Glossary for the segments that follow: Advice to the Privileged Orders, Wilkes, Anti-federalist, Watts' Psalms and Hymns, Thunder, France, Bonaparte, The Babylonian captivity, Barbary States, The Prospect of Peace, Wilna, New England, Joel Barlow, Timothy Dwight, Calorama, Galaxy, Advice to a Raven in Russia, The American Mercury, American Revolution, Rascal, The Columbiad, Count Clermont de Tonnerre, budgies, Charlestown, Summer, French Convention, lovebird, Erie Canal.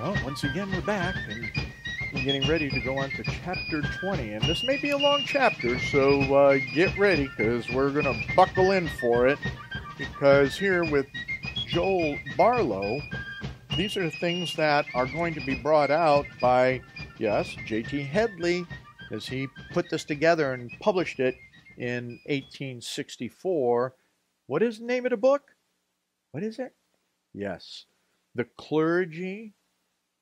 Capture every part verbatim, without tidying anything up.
Well, once again, we're back and we're getting ready to go on to chapter twenty. And this may be a long chapter, so uh, get ready, because we're going to buckle in for it. Because here with Joel Barlow, these are things that are going to be brought out by, yes, J T Headley, as he put this together and published it in eighteen sixty-four. What is the name of the book? What is it? Yes. The Clergy.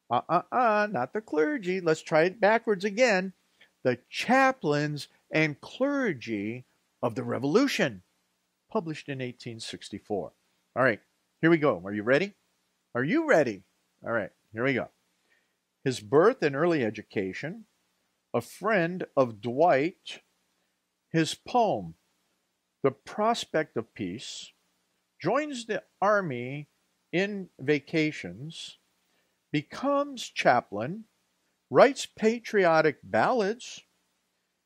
Uh-uh-uh, not the clergy. Let's try it backwards again. The Chaplains and Clergy of the Revolution, published in eighteen sixty-four. All right, here we go. Are you ready? Are you ready? All right, here we go. His birth and early education, a friend of Dwight, his poem, The Prospect of Peace, joins the army in vacations, becomes chaplain, writes patriotic ballads,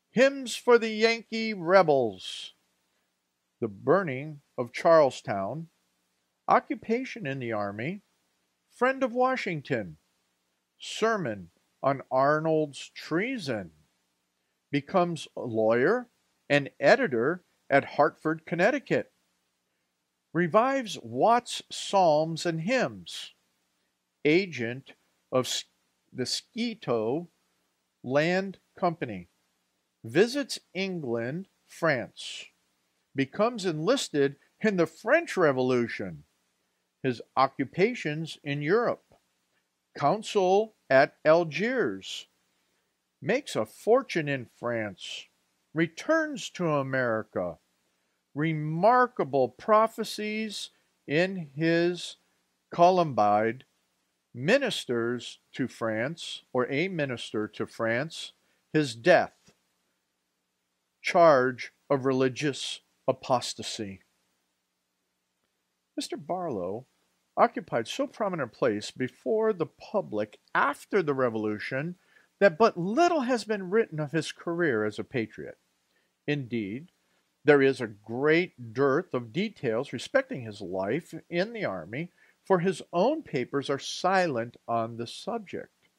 Hymns for the Yankee Rebels, The Burning of Charlestown, occupation in the army, friend of Washington, sermon on Arnold's treason, becomes a lawyer and editor at Hartford, Connecticut, revives Watts' Psalms and Hymns, agent of the Scioto Land Company, visits England, France, becomes enlisted in the French Revolution, his occupations in Europe, consul at Algiers, makes a fortune in France, returns to America, remarkable prophecies in his Columbiad, ministers to France, or a minister to France, his death, charge of religious apostasy. Mister Barlow occupied so prominent a place before the public after the Revolution that but little has been written of his career as a patriot. Indeed, there is a great dearth of details respecting his life in the army, for his own papers are silent on the subject.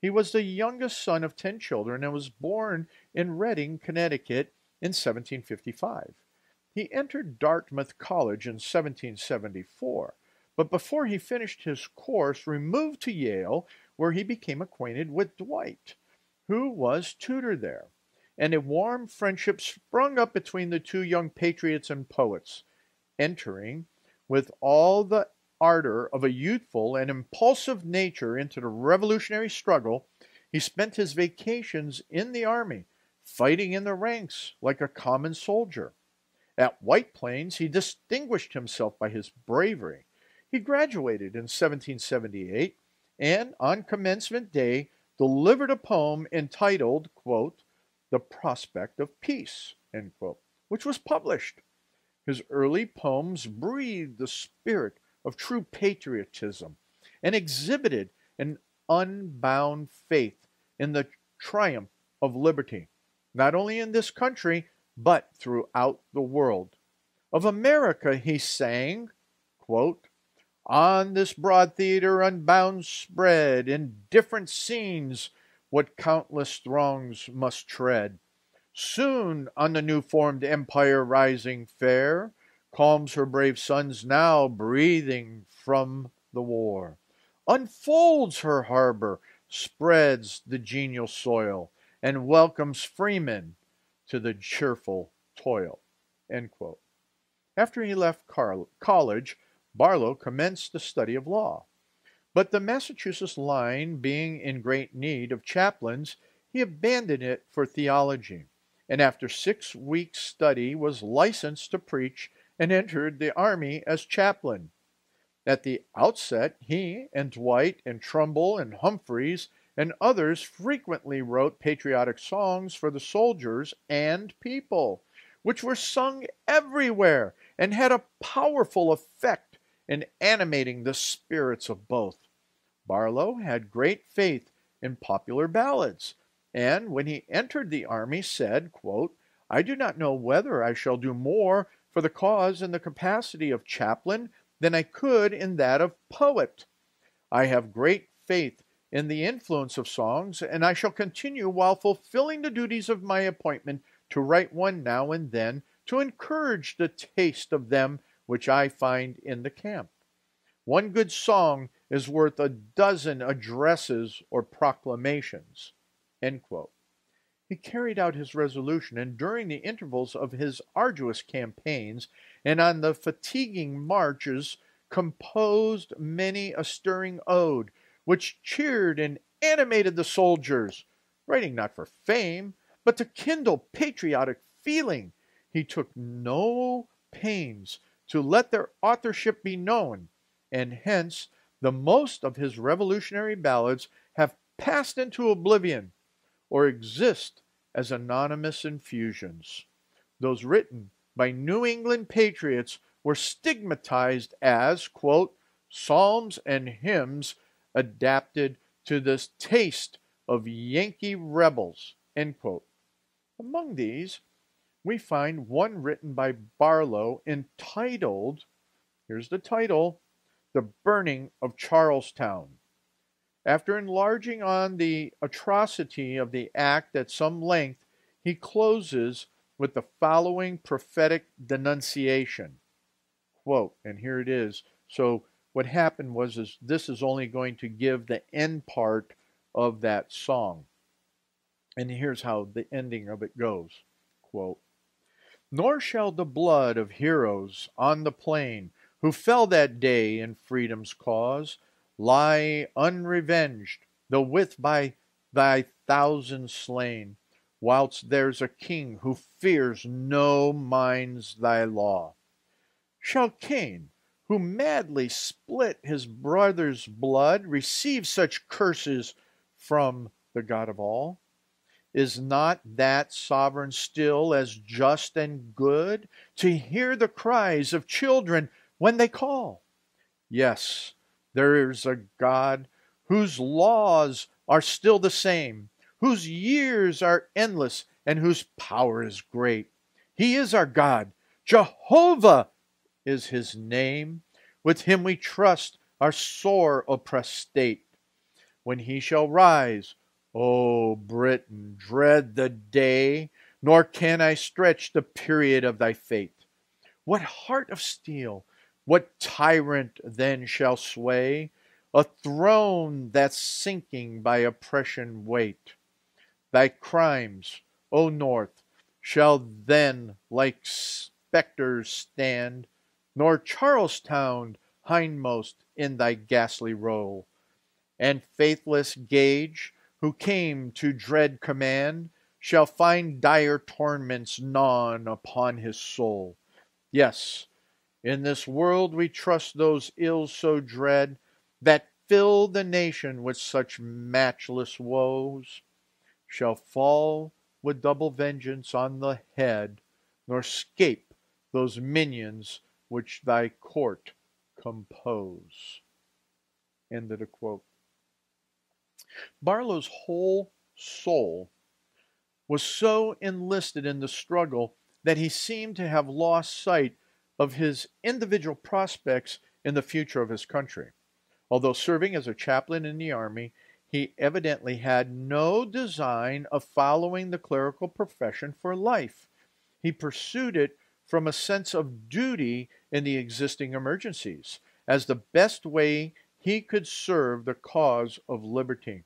He was the youngest son of ten children and was born in Reading, Connecticut in seventeen fifty-five. He entered Dartmouth College in seventeen seventy-four, but before he finished his course, removed to Yale, where he became acquainted with Dwight, who was tutor there, and a warm friendship sprung up between the two young patriots and poets, entering with all the ardor of a youthful and impulsive nature into the revolutionary struggle. He spent his vacations in the army, fighting in the ranks like a common soldier. At White Plains, he distinguished himself by his bravery. He graduated in seventeen seventy-eight and, on commencement day, delivered a poem entitled, quote, The Prospect of Peace, end quote, which was published. His early poems breathed the spirit of true patriotism and exhibited an unbound faith in the triumph of liberty, not only in this country, but throughout the world. Of America he sang, quote, on this broad theater unbound spread, in different scenes what countless throngs must tread. Soon on the new formed empire rising fair, calms her brave sons now breathing from the war, unfolds her harbor, spreads the genial soil, and welcomes freemen to the cheerful toil, end quote. After he left college, Barlow commenced the study of law. But the Massachusetts line being in great need of chaplains, he abandoned it for theology, and after six weeks' study was licensed to preach and entered the army as chaplain. At the outset, he and Dwight and Trumbull and Humphreys and others frequently wrote patriotic songs for the soldiers and people, which were sung everywhere and had a powerful effect in animating the spirits of both. Barlow had great faith in popular ballads, and when he entered the army said, quote, I do not know whether I shall do more for the cause in the capacity of chaplain than I could in that of poet. I have great faith in the influence of songs, and I shall continue while fulfilling the duties of my appointment to write one now and then to encourage the taste of them which I find in the camp. One good song is worth a dozen addresses or proclamations." End quote. He carried out his resolution, and during the intervals of his arduous campaigns and on the fatiguing marches, composed many a stirring ode, which cheered and animated the soldiers. Writing not for fame, but to kindle patriotic feeling, he took no pains to let their authorship be known, and hence the most of his revolutionary ballads have passed into oblivion or exist as anonymous infusions. Those written by New England patriots were stigmatized as, quote, "psalms and hymns adapted to the taste of Yankee rebels," end quote. Among these, we find one written by Barlow entitled, here's the title, "The Burning of Charlestown." After enlarging on the atrocity of the act at some length, he closes with the following prophetic denunciation. Quote, and here it is. So what happened was is this is only going to give the end part of that song. And here's how the ending of it goes. Quote, "Nor shall the blood of heroes on the plain who fell that day in freedom's cause lie unrevenged, though with by thy thousand slain, whilst there's a king who fears no minds thy law. Shall Cain, who madly split his brother's blood, receive such curses from the God of all? Is not that sovereign still as just and good to hear the cries of children when they call? Yes, there is a God whose laws are still the same, whose years are endless, and whose power is great. He is our God. Jehovah is his name. With him we trust our sore oppressed state. When he shall rise, O Britain, dread the day, nor can I stretch the period of thy fate. What heart of steel, what tyrant then shall sway a throne that's sinking by oppression weight? Thy crimes, O North, shall then like spectres stand, nor Charlestown hindmost in thy ghastly roll. And faithless Gage, who came to dread command, shall find dire torments gnawn upon his soul. Yes, in this world we trust those ills so dread that fill the nation with such matchless woes, shall fall with double vengeance on the head, nor scape those minions which thy court compose." End of the quote. Barlow's whole soul was so enlisted in the struggle that he seemed to have lost sight of his individual prospects in the future of his country. Although serving as a chaplain in the army, he evidently had no design of following the clerical profession for life. He pursued it from a sense of duty in the existing emergencies, as the best way he could serve the cause of liberty.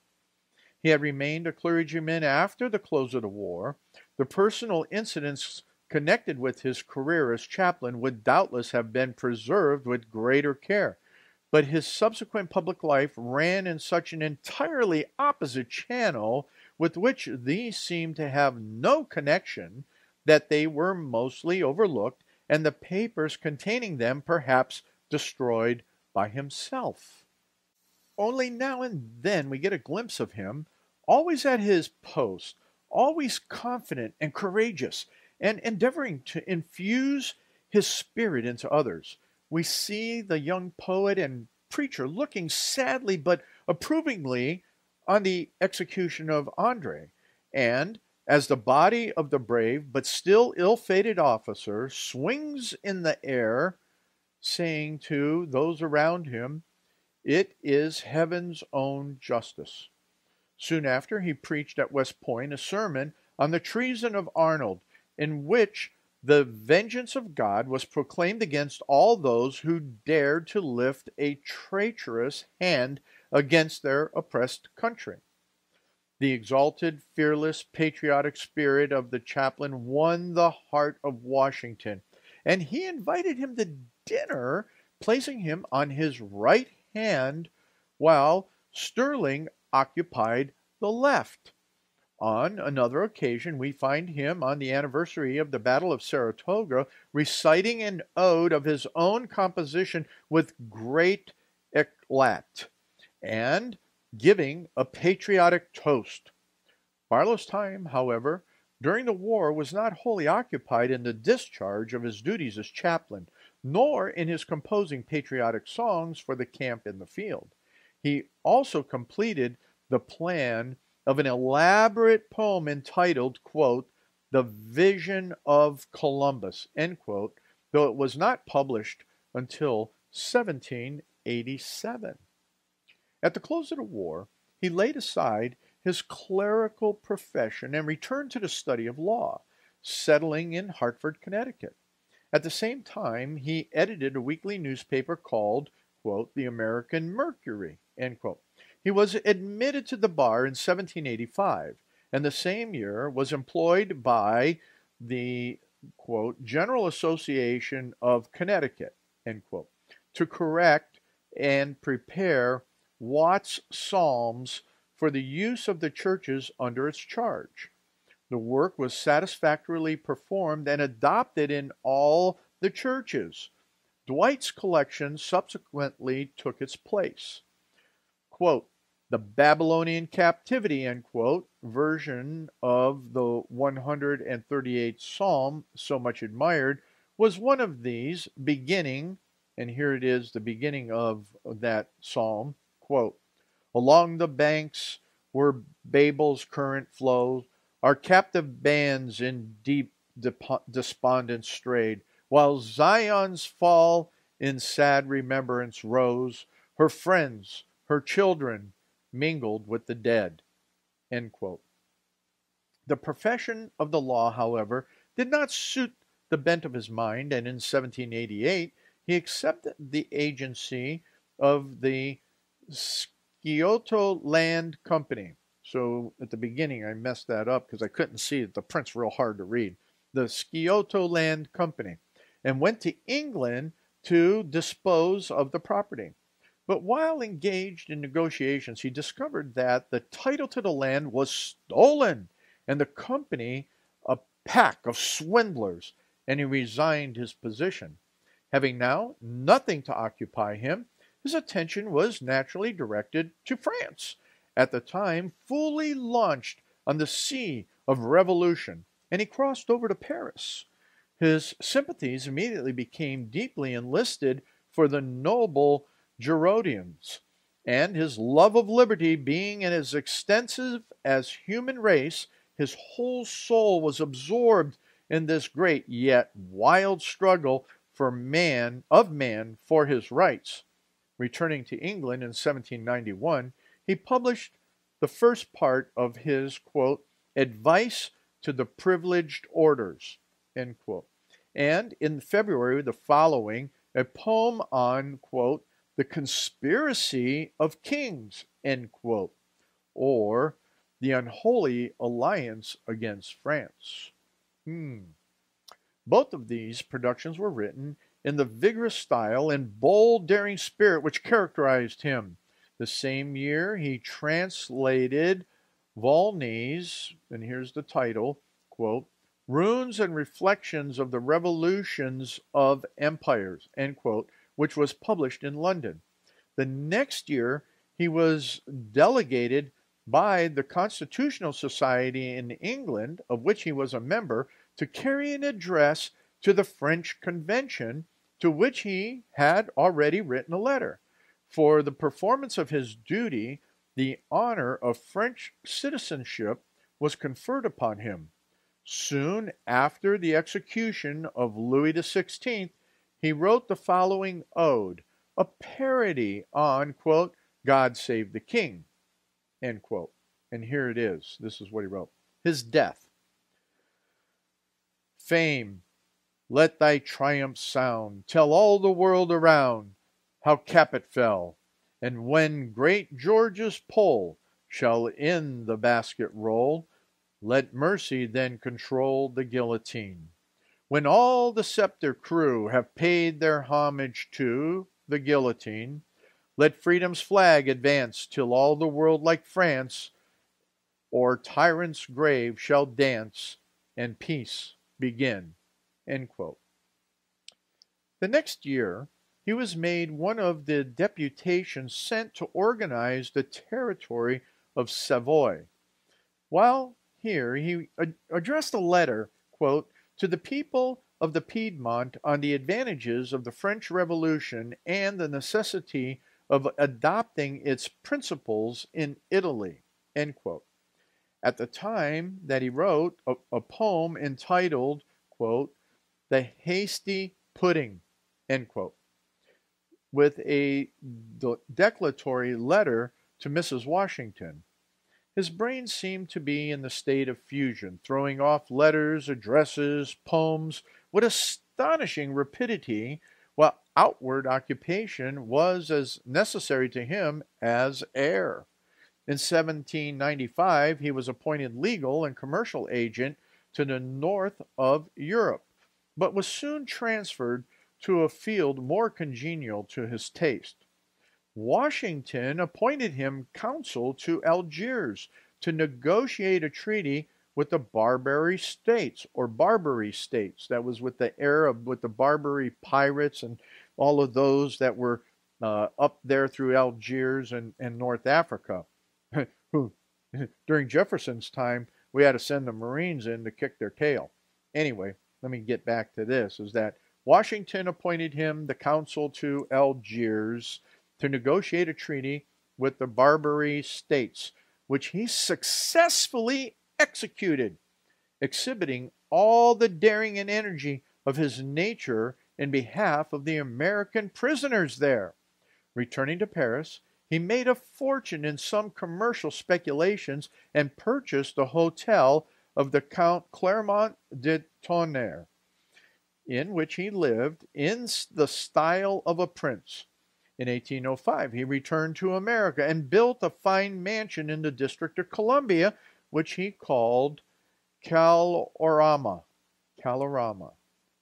He had remained a clergyman after the close of the war. The personal incidents connected with his career as chaplain would doubtless have been preserved with greater care, but his subsequent public life ran in such an entirely opposite channel with which these seemed to have no connection that they were mostly overlooked, and the papers containing them perhaps destroyed by himself. Only now and then we get a glimpse of him, always at his post, always confident and courageous, and endeavoring to infuse his spirit into others. We see the young poet and preacher looking sadly but approvingly on the execution of Andre, and as the body of the brave but still ill-fated officer swings in the air, saying to those around him, It is heaven's own justice. Soon after, he preached at West Point a sermon on the treason of Arnold, in which the vengeance of God was proclaimed against all those who dared to lift a traitorous hand against their oppressed country. The exalted, fearless, patriotic spirit of the chaplain won the heart of Washington, and he invited him to dinner, placing him on his right hand while Sterling occupied the left. On another occasion, we find him on the anniversary of the Battle of Saratoga reciting an ode of his own composition with great eclat and giving a patriotic toast. Barlow's time, however, during the war was not wholly occupied in the discharge of his duties as chaplain, nor in his composing patriotic songs for the camp and the field. He also completed the plan of an elaborate poem entitled, quote, The Vision of Columbus, end quote, though it was not published until seventeen eighty-seven. At the close of the war, he laid aside his clerical profession and returned to the study of law, settling in Hartford, Connecticut. At the same time, he edited a weekly newspaper called, quote, The American Mercury, end quote. He was admitted to the bar in seventeen eighty-five, and the same year was employed by the, quote, General Association of Connecticut, end quote, to correct and prepare Watts' Psalms for the use of the churches under its charge. The work was satisfactorily performed and adopted in all the churches. Dwight's collection subsequently took its place. Quote, The Babylonian Captivity, end quote, version of the one hundred thirty-eighth Psalm, so much admired, was one of these, beginning, and here it is, the beginning of that psalm, quote, Along the banks where Babel's current flows, our captive bands in deep despondence strayed, while Zion's fall in sad remembrance rose, her friends, her children, mingled with the dead, end quote. The profession of the law, however, did not suit the bent of his mind, and in seventeen eighty-eight he accepted the agency of the Scioto Land Company. So at the beginning I messed that up because I couldn't see it. The print's real hard to read. The Scioto Land Company, and went to England to dispose of the property. But while engaged in negotiations, he discovered that the title to the land was stolen and the company a pack of swindlers, and he resigned his position. Having now nothing to occupy him, his attention was naturally directed to France, at the time fully launched on the sea of revolution, and he crossed over to Paris. His sympathies immediately became deeply enlisted for the noble Girondins, and his love of liberty being as extensive as human race, his whole soul was absorbed in this great yet wild struggle for man of man for his rights. Returning to England in seventeen ninety-one, he published the first part of his, quote, Advice to the Privileged Orders, end quote, and in February the following, a poem on, quote, The Conspiracy of Kings, end quote, or The Unholy Alliance Against France. Hmm. Both of these productions were written in the vigorous style and bold, daring spirit which characterized him. The same year, he translated Volney's, and here's the title, quote, Runes and Reflections of the Revolutions of Empires, end quote, which was published in London. The next year, he was delegated by the Constitutional Society in England, of which he was a member, to carry an address to the French Convention, to which he had already written a letter. For the performance of his duty, the honor of French citizenship was conferred upon him. Soon after the execution of Louis the sixteenth, he wrote the following ode, a parody on, quote, God Save the King, end quote. And here it is. This is what he wrote. His death. Fame, let thy triumph sound, tell all the world around how Capet fell, and when great George's pole shall in the basket roll, let mercy then control the guillotine. When all the scepter crew have paid their homage to the guillotine, let freedom's flag advance till all the world like France or tyrant's grave shall dance and peace begin, end quote. The next year, he was made one of the deputations sent to organize the territory of Savoy. While here, he ad addressed a letter, quote, to the people of the Piedmont on the advantages of the French Revolution and the necessity of adopting its principles in Italy, end quote. At the time that he wrote a, a poem entitled, quote, The Hasty Pudding, end quote, with a de declaratory letter to Missus Washington. His brain seemed to be in the state of fusion, throwing off letters, addresses, poems with astonishing rapidity, while outward occupation was as necessary to him as air. In seventeen ninety-five, he was appointed legal and commercial agent to the north of Europe, but was soon transferred to a field more congenial to his taste. Washington appointed him consul to Algiers to negotiate a treaty with the Barbary States, or Barbary States. That was with the Arab, with the Barbary pirates and all of those that were uh, up there through Algiers and, and North Africa. During Jefferson's time, we had to send the Marines in to kick their tail. Anyway, let me get back to this, is that Washington appointed him the consul to Algiers to negotiate a treaty with the Barbary States, which he successfully executed, exhibiting all the daring and energy of his nature in behalf of the American prisoners there. Returning to Paris, he made a fortune in some commercial speculations and purchased the hotel of the Count Clermont de Tonnerre, in which he lived in the style of a prince. In eighteen oh five, he returned to America and built a fine mansion in the District of Columbia, which he called Calorama. Calorama.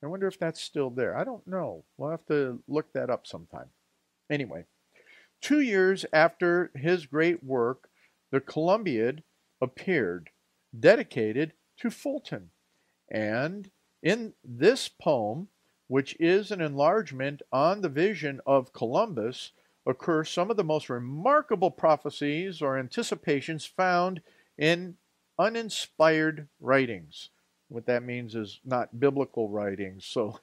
I wonder if that's still there. I don't know. We'll have to look that up sometime. Anyway, two years after his great work, the Columbiad appeared, dedicated to Fulton, and in this poem, which is an enlargement on the vision of Columbus, occur some of the most remarkable prophecies or anticipations found in uninspired writings. What that means is not biblical writings, so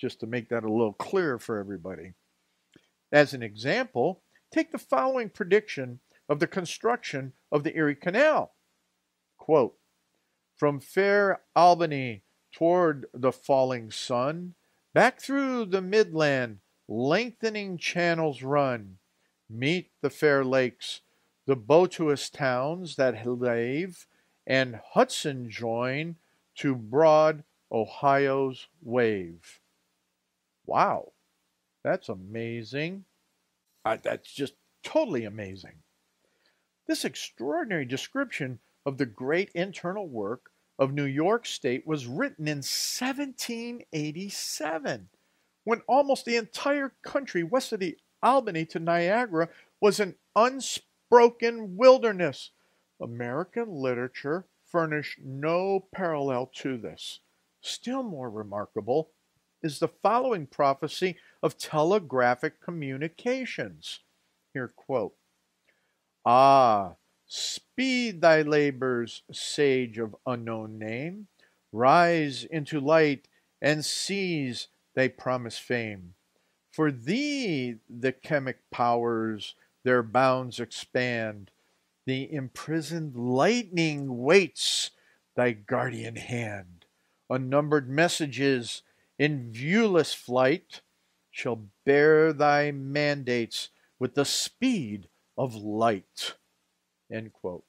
just to make that a little clearer for everybody. As an example, take the following prediction of the construction of the Erie Canal. Quote, from fair Albany toward the falling sun, back through the midland, lengthening channels run, meet the fair lakes, the botuous towns that lave, and Hudson join to broad Ohio's wave. Wow, that's amazing. Uh, that's just totally amazing. This extraordinary description of the great internal work of New York State was written in seventeen eighty-seven, when almost the entire country west of the Albany to Niagara was an unspoken wilderness. American literature furnished no parallel to this. Still more remarkable is the following prophecy of telegraphic communications. Here, quote, ah, speed thy labors, sage of unknown name. Rise into light and seize thy promised fame. For thee the chemic powers their bounds expand. The imprisoned lightning waits thy guardian hand. Unnumbered messages in viewless flight shall bear thy mandates with the speed of light." End quote.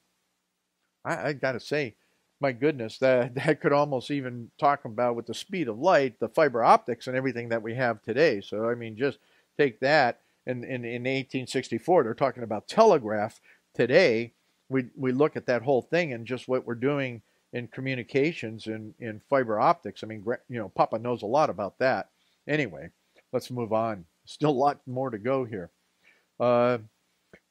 I, I gotta say, my goodness, that, that could almost even talk about with the speed of light, the fiber optics and everything that we have today. So, I mean, just take that. And in, in, in eighteen sixty-four, they're talking about telegraph. Today, we, we look at that whole thing and just what we're doing in communications and in fiber optics. I mean, you know, Papa knows a lot about that. Anyway, let's move on. Still a lot more to go here. Uh,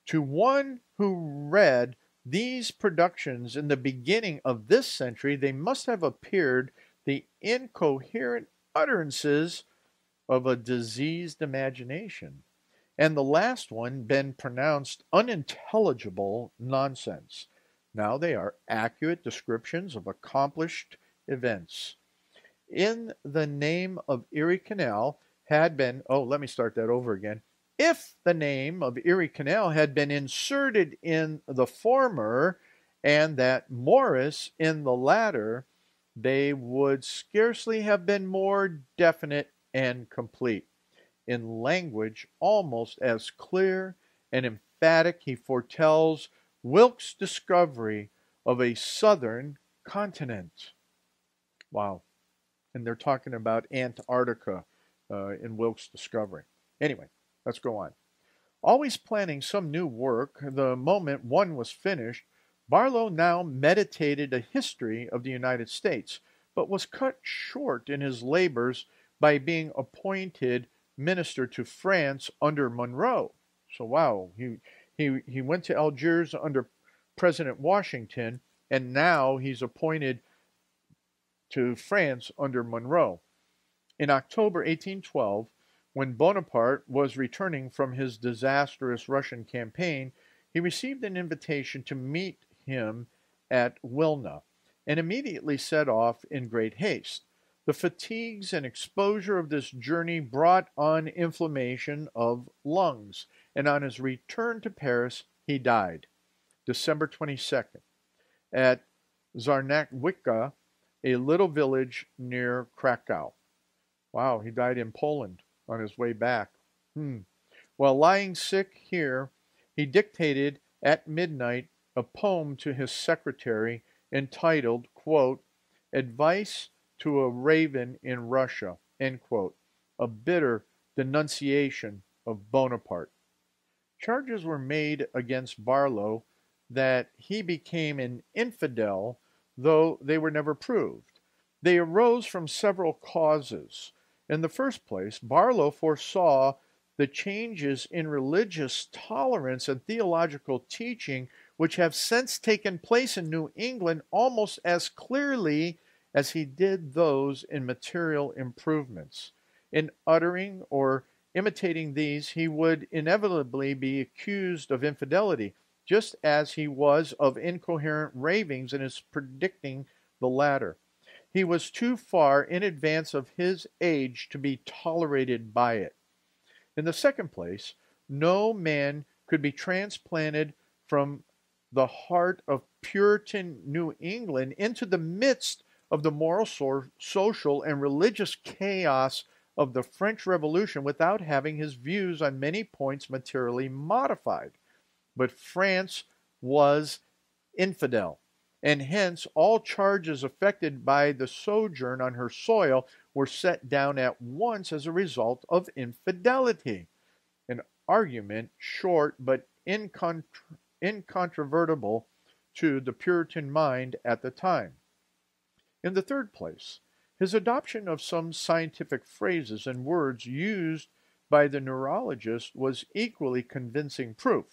to one who read these productions in the beginning of this century, they must have appeared the incoherent utterances of a diseased imagination, and the last one been pronounced unintelligible nonsense. Now they are accurate descriptions of accomplished events. In the name of Erie Canal had been, oh, let me start that over again. If the name of Erie Canal had been inserted in the former and that Morris in the latter, they would scarcely have been more definite and complete. In language almost as clear and emphatic, he foretells Wilkes' discovery of a southern continent. Wow. And they're talking about Antarctica uh, in Wilkes' discovery. Anyway, let's go on. Always planning some new work, the moment one was finished, Barlow now meditated a history of the United States, but was cut short in his labors by being appointed minister to France under Monroe. So, wow, he... He, he went to Algiers under President Washington, and now he's appointed to France under Monroe. In October eighteen twelve, when Bonaparte was returning from his disastrous Russian campaign, he received an invitation to meet him at Wilna, and immediately set off in great haste. The fatigues and exposure of this journey brought on inflammation of lungs, and on his return to Paris, he died, December twenty-second, at Czarnowicka, a little village near Krakow. Wow, he died in Poland on his way back. Hmm. While lying sick here, he dictated at midnight a poem to his secretary entitled, quote, "Advice to a Raven in Russia," end quote, a bitter denunciation of Bonaparte. Charges were made against Barlow that he became an infidel, though they were never proved. They arose from several causes. In the first place, Barlow foresaw the changes in religious tolerance and theological teaching which have since taken place in New England almost as clearly as he did those in material improvements. In uttering or imitating these, he would inevitably be accused of infidelity, just as he was of incoherent ravings and is predicting the latter. He was too far in advance of his age to be tolerated by it. In the second place, no man could be transplanted from the heart of Puritan New England into the midst of the moral, social, and religious chaos of the French Revolution without having his views on many points materially modified. But France was infidel, and hence all charges affected by the sojourn on her soil were set down at once as a result of infidelity. An argument short but incontro- incontrovertible to the Puritan mind at the time. In the third place, his adoption of some scientific phrases and words used by the neurologist was equally convincing proof.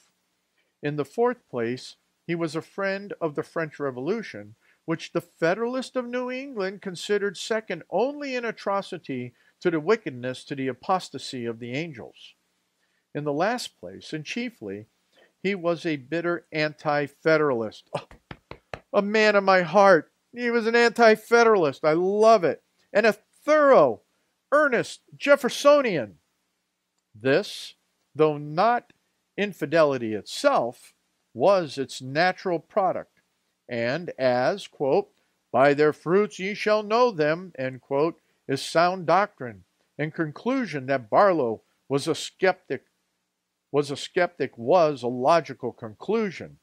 In the fourth place, he was a friend of the French Revolution, which the Federalists of New England considered second only in atrocity to the wickedness to the apostasy of the angels. In the last place, and chiefly, he was a bitter anti-Federalist. Oh, a man of my heart! He was an anti-Federalist. I love it. And a thorough, earnest Jeffersonian. This, though not infidelity itself, was its natural product. And as, quote, "By their fruits ye shall know them," end quote, is sound doctrine, In conclusion, that Barlow was a skeptic was a skeptic was a logical conclusion,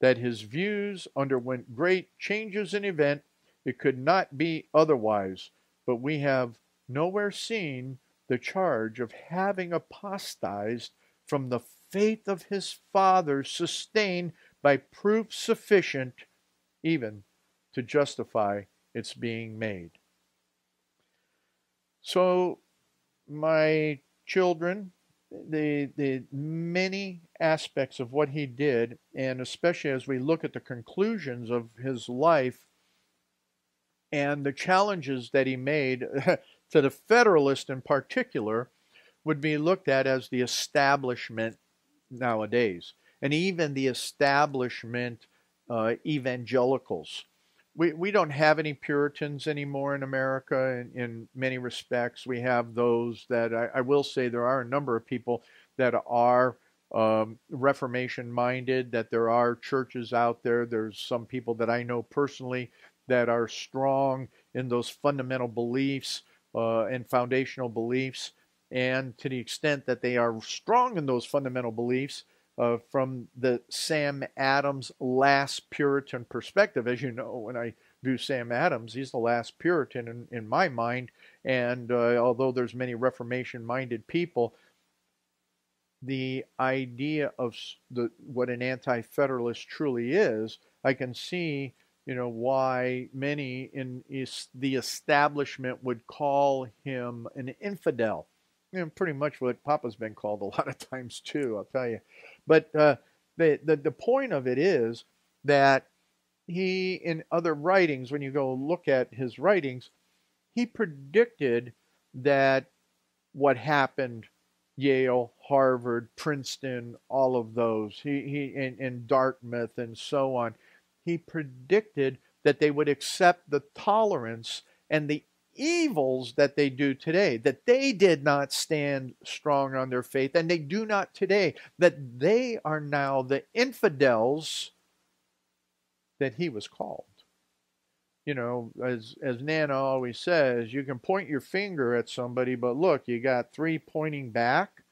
that his views underwent great changes in event. It could not be otherwise, but we have nowhere seen the charge of having apostatized from the faith of his fathers sustained by proof sufficient even to justify its being made. So, my children, the, the many aspects of what he did, and especially as we look at the conclusions of his life and the challenges that he made to the Federalists in particular, would be looked at as the establishment nowadays, and even the establishment uh, evangelicals. We, we don't have any Puritans anymore in America in, in many respects. We have those that, I, I will say there are a number of people that are um, Reformation-minded, that there are churches out there. There's some people that I know personally that are strong in those fundamental beliefs uh, and foundational beliefs. And to the extent that they are strong in those fundamental beliefs, Uh, from the Sam Adams last Puritan perspective. As you know, when I view Sam Adams, he's the last Puritan in, in my mind. And uh, although there's many Reformation-minded people, the idea of the, what an anti-Federalist truly is, I can see, you know, why many in is the establishment would call him an infidel. And pretty much what Papa's been called a lot of times too, I'll tell you. But uh, the, the, the point of it is that he, in other writings, when you go look at his writings, he predicted that what happened, Yale, Harvard, Princeton, all of those, he, he and, and Dartmouth and so on, he predicted that they would accept the tolerance and the evils that they do today, that they did not stand strong on their faith, and they do not today, that they are now the infidels that he was called. You know, as, as Nana always says, you can point your finger at somebody, but look, you got three pointing back.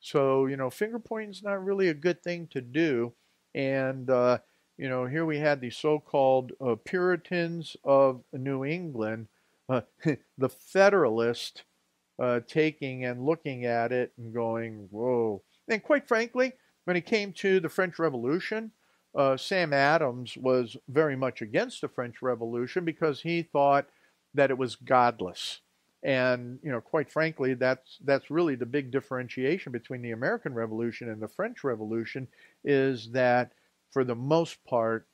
So, you know, finger pointing's not really a good thing to do. And, uh, you know, here we had the so-called uh, Puritans of New England, Uh, the Federalist uh, taking and looking at it and going, whoa. And quite frankly, when it came to the French Revolution, uh, Sam Adams was very much against the French Revolution because he thought that it was godless. And, you know, quite frankly, that's, that's really the big differentiation between the American Revolution and the French Revolution, is that for the most part,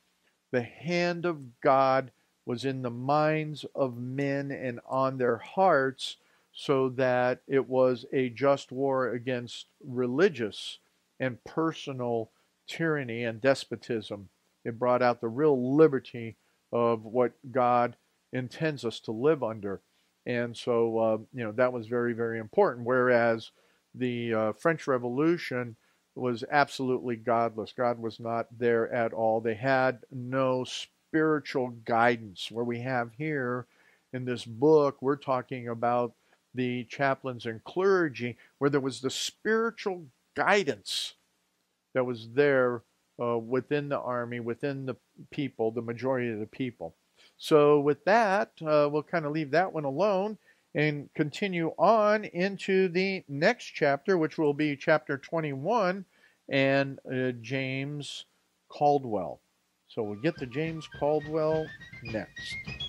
the hand of God was in the minds of men and on their hearts, so that it was a just war against religious and personal tyranny and despotism. It brought out the real liberty of what God intends us to live under. And so, uh, you know, that was very, very important. Whereas the uh, French Revolution was absolutely godless. God was not there at all. They had no spirit. Spiritual guidance, where we have here in this book, we're talking about the chaplains and clergy, where there was the spiritual guidance that was there uh, within the army, within the people, the majority of the people. So with that, uh, we'll kind of leave that one alone and continue on into the next chapter, which will be chapter twenty-one, and uh, James Caldwell. So we'll get to James Caldwell next.